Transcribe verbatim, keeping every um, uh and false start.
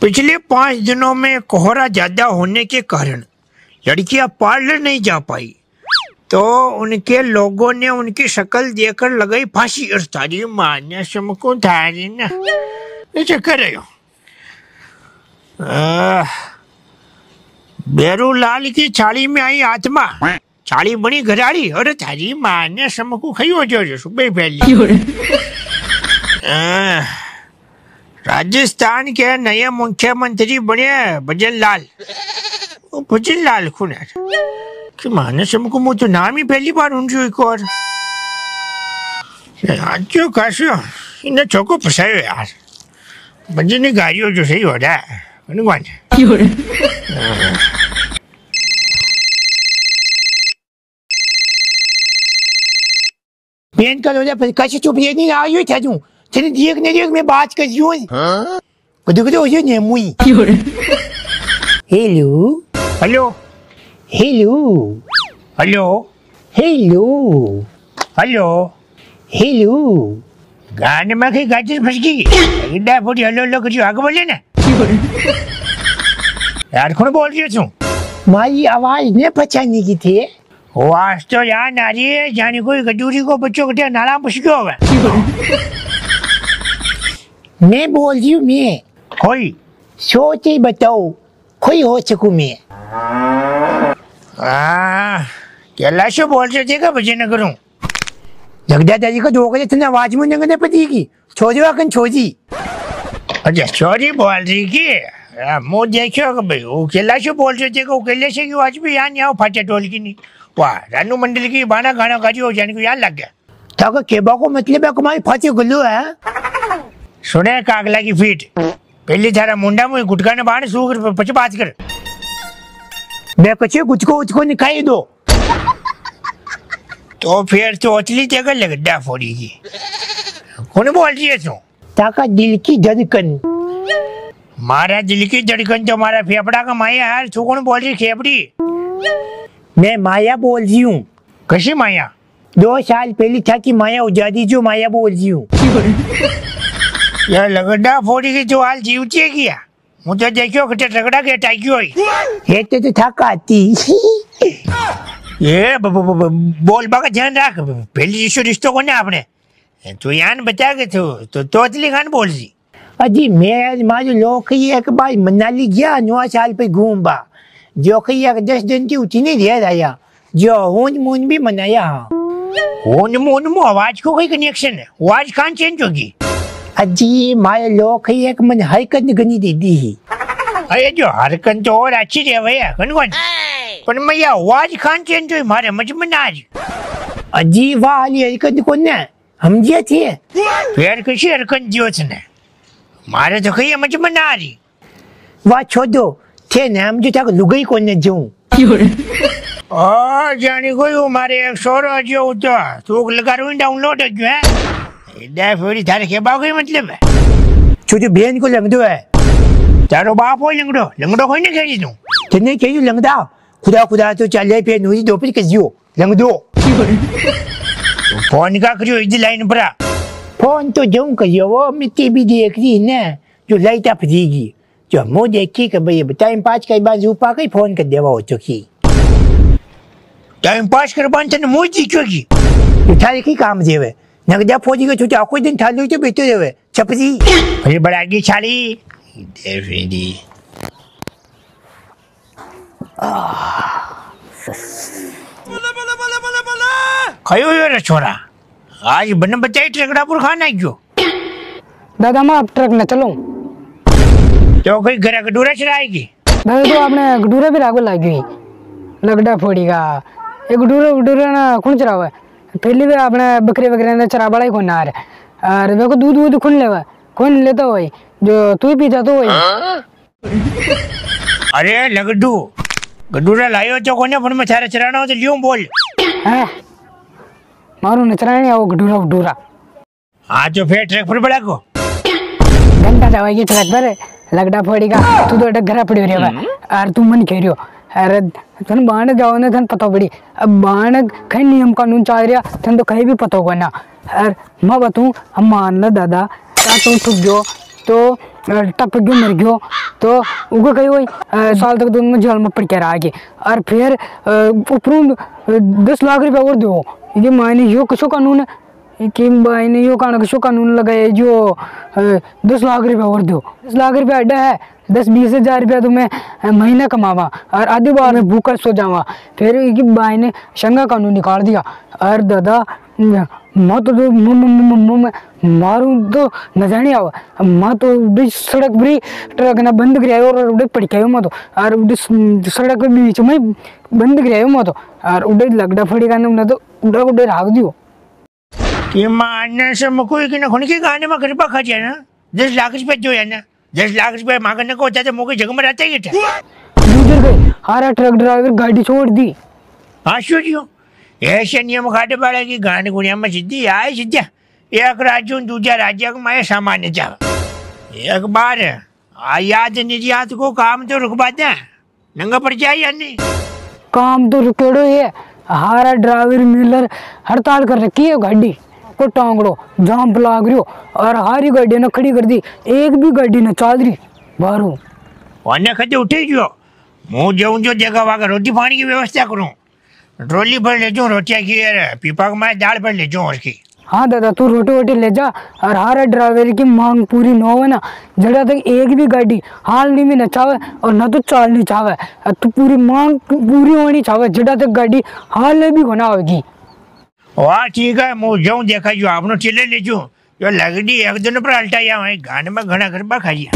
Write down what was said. पिछले पाँच दिनों में कोहरा ज़्यादा होने के कारण लड़कियां पार्लर नहीं जा पाई, तो उनके लोगों ने उनकी शक्ल देखकर लगाई फांसी। और तारी माने समको धारी ना करे भजनलाल की छाली में आई आत्मा, छाली बनी घराड़ी। अरे तारी माने समको खयो जो सुबह पहली। राजस्थान के नए मुख्यमंत्री बने भजनलाल। भजनलाल खुन कि माने समको मु तो नाम ही पहली बार उनजो एक और राज्य काशो इने चोको फसायो यार। भजन गाड़ियों जो सही हो रहा है अनुमान की हो रहा। पेन का लोजा पर काशो चुप ये नहीं आयो थे जू तेरे देख ने देख मैं बात कर रही हूँ। हाँ कदू कदू ये नहीं मुई। Hello hello hello hello hello hello hello गाने में कहीं गाजर फंस गई। इतना बोली हेलो हेलो कुछ आगे बोले ना यार। कौन बोल रही है तू? मारी आवाज ने पहचानी की थी। आवाज तो यहाँ ना रही है जाने कोई गजूरी को बच्चों के नाला में फंस गया होगा। मैं बोल रही हूँ मैं। कोई सोच ही बताओ कोई हो सकू मैं। कैलाशो बोल रहे थे क्या बजे न करूँ जगदा दादी को धोकर इतना आवाज में नगने पति की छोरी वाकन छोरी। अच्छा छोरी बोल रही की मुँह देखियो भाई। वो कैलाशो बोल रहे थे वो कैलाश की आवाज भी यहाँ नहीं आओ फाटे टोल की नहीं। वाह रानू मंडल की बाना गाना गाजी हो जाने को यहाँ लग गया था को केबा को मतलब है कुमारी फाटे गुल्लू है। सुने कागला की फीट पहले थारा मुंडा में गुटका ने बाण सूख पच बात कर मैं कुछ गुटको उचको निकाई दो तो फिर तो अचली जगह लगड्डा फोड़ी की। कौन बोल रही है तू? ताका दिल की धड़कन। मारा दिल की धड़कन तो मारा फेफड़ा का माया यार। तू कौन बोल रही खेपड़ी? मैं माया बोल रही हूँ। कैसी माया? दो साल पहले था कि माया उजादी जो माया बोल रही हूँ। यार लगड़ा फोड़ी की जो हाल जीवती है किया मुझे देखियो कटे रगड़ा के टाइक्यो ये तो तो थक आती। ये बोल बाका ध्यान रख पहली इशू रिश्तों को ना आपने तो यान बता के तो तो तोतली खान बोल जी। अजी मैं माजो लोक ये एक बार मनाली गया नौ साल पे घूमबा जो कि एक दस दिन की उतनी देर आया जो होन मून भी मनाया। होन मून में आवाज को कोई कनेक्शन है? आवाज कान चेंज होगी। अजी मारे लोग ही एक मन हरकत गनी दे दी ही। अरे जो हरकत तो और अच्छी है भैया कनवन पर मैं ये आवाज खान चेन तो मारे मज में आज अजी वाली हरकत को ना हम जे थे फिर कैसी हरकत जो थने मारे तो कही मज में ना आ रही। वाह छोड़ो थे ना हम जो तक लुगाई को ने जो आ जाने कोई हमारे एक सोरो जो तो तू लगा रू डाउनलोड जो है फोड़ी थारे के बागी मतलब है छोटी बहन को लंगड़ो है तारो बाप हो लंगड़ो लंगड़ो कोई नहीं कही तू तने कही लंगड़ा खुदा खुदा तो चले पे नूरी दोपहर के जियो लंगड़ो। फोन का करियो इज लाइन पर फोन तो जम कहियो वो मिट्टी भी देख रही ना जो लाइट आ फजीगी जो मो देखी के भाई टाइम पास कई बार रूपा कई फोन कर देवा हो चुकी टाइम पास कर बन तने मो जी क्योंकि थारे की काम देवे नगदा फौजी को छोटा कोई दिन थालू तो बेचो देवे छपरी अरे बड़ा की छाली देवेदी आ बोले बोले बोले बोले बोले कयो यो रे छोरा आज बन बचाई ट्रकड़ापुर खाना आयो दादा मैं अब ट्रक न चलूं तो कोई घर का डूरा चलाएगी दादा तो आपने डूरा भी लागो लागी नगदा फौजी का एक डूरा डूरा ना कौन चलावे पहली बार आपने बकरे वगैरह ने चरा बड़ा ही खोना आ रहा और देखो दूध वूध खुन लेवा खुन लेता हो जो तू ही पीता तो वही। अरे लगडू गडूरा लायो तो कोने पर में थारे चराना हो तो लियो बोल है मारू न चराने आओ गडूरा गडूरा आ जो फिर ट्रक पर बड़ा को घंटा जावेगी ट्रक पर लगडा फोड़ीगा तू तो अटक घरा पड़ी रेवा और तू मन खेरियो। अरे थन बाण जाओ ने थन पता पड़ी अब बाण कहीं नियम कानून चाह रिया थन तो कहीं भी पता होगा ना। अरे मैं बताऊँ हम मान लो दादा तो ठुक गयो तो टप गयो मर गयो तो उनको कहीं वही साल तक दोनों में जेल में पड़ के आगे और फिर उपरून दस लाख रुपये और दो। ये मायने यो कसो कानून है कि मायने यो कान कसो कानून लगाए जो दस लाख रुपये और दो। दस लाख रुपये अड्डा है, दस बीस हज़ार रुपया तुम्हें महीना कमावा और आधी बार में भूखा सो जावा। फिर ये भाई ने शंगा कानून निकाल दिया और दादा माँ तो मारूँ तो नजर नहीं आवा। माँ तो उड़ी सड़क भी ट्रक ना बंद कराया और उड़े पड़के आयो माँ तो और उड़ी सड़क बीच में बंद कराया माँ तो और उड़े लगड़ा फड़ी गाने उन्हें तो उड़ा उड़े राख दियो। ये मारने से मुकुल की ना खुन के गाने में कृपा खा जाए ना दस लाख रुपये जो है ना दस लाख रुपये मांगने को होता है तो मुकुल जगह में रहता ही गए। हारा ट्रक ड्राइवर गाड़ी छोड़ दी। हाँ शो ऐसे नियम खाटे पड़े कि गाने गुनिया में सिद्धि आए सिद्धिया एक राज्य दूजा राज्य में सामान्य जा। एक बार आयात निर्यात को काम तो रुकवाते हैं नंगा पड़ जाए यानी काम तो रुकेड़ो है। हारा ड्राइवर मिलर हड़ताल कर रखी है गाड़ी को टांगड़ो जाम लाग रही हो और हारी गाड़ी ने खड़ी कर दी, एक भी गाड़ी न चाल रही बारू अन्य खते उठे जो मुँह जाऊँ जो जगह वाकर रोटी पानी की व्यवस्था करूँ रोली भर ले जाऊँ रोटियाँ की पीपा मैं दाल भर ले जाऊँ उसकी। हाँ दादा तू रोटी वोटी ले जा और हारा ड्राइवर की मांग पूरी न हो ना जड़ा तक एक भी गाड़ी हालनी में न चावे और ना तो चालनी चावे। तू पूरी मांग पूरी होनी चावे जड़ा तक गाड़ी हालने भी होना होगी। वाह ठीक है मुँह जाऊँ देखा जो आपने चिल्ले ले जाऊँ जो लगड़ी एक दिन पर अल्टा या गाने में घना खरबा खाइए।